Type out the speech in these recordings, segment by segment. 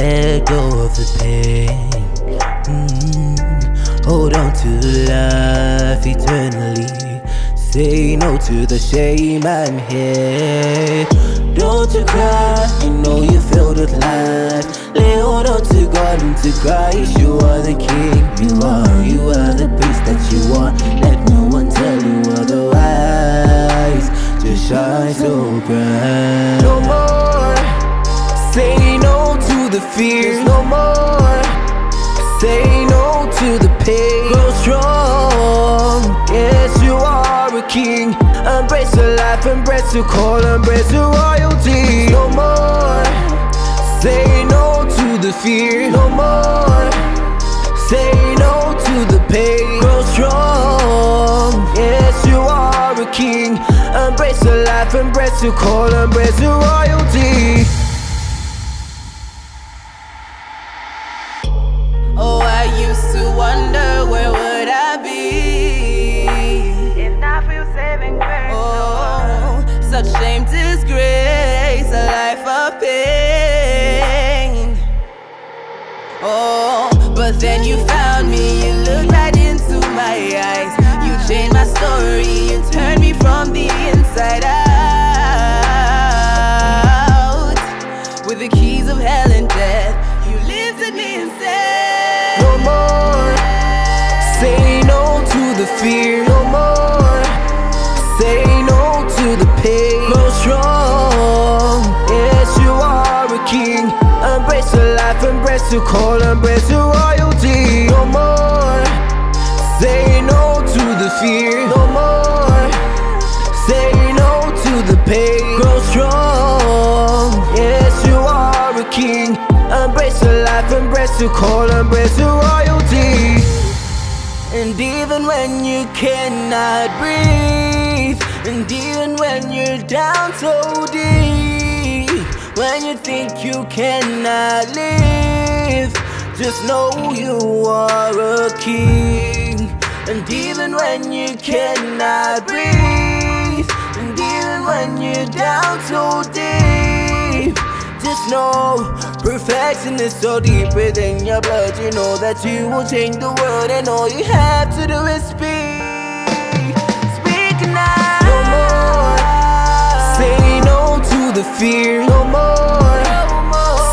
let go of the pain. Hold on to life eternally. Say no to the shame, I'm here. Don't you cry, I know you're filled with lies. Lay hold on to God and to Christ. You are the King, you are the priest that you are. Let no one tell you otherwise. Just shine so bright. No more, say no to the fear. No more, say no to the pain. Grow strong, yes you are a king. Embrace your life, embrace your call, embrace your royalty. No more, say no to the fear. No more, say no to the pain. Grow strong, yes you are a king. Embrace your life, embrace your call, embrace your royalty. Oh, I used to wonder where would I be if not for your saving grace. Oh, such shame, disgrace, a life of pain. Oh, but then you found me, you looked right into my eyes. You changed my story, you turned me from the inside out. With the keys of hell and death, you lifted me and said, say no to the fear. No more, say no to the pain. Grow strong, yes you are a king. Embrace your life, embrace your call, embrace your royalty. No more, say no to the fear. No more, say no to the pain. Grow strong, yes you are a king. Embrace your life, embrace your call, embrace your royalty. And even when you cannot breathe, and even when you're down so deep, when you think you cannot live, just know you are a king. And even when you cannot breathe, and even when you're down so deep, just know perfection is so deep within your blood. You know that you will change the world, and all you have to do is speak. Speak now. No more, say no to the fear. No more,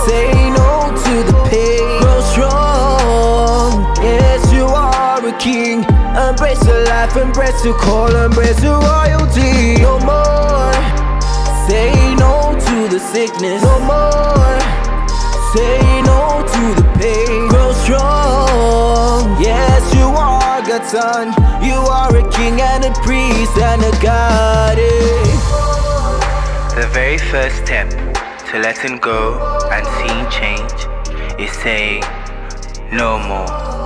say no to the pain. Grow strong, yes you are a king. Embrace your life, embrace your call, embrace your royalty. No more, say no to the sickness. No more, say no to the pain. Grow strong, yes you are God's son. You are a king and a priest and a god. The very first step to letting go and seeing change is saying no more.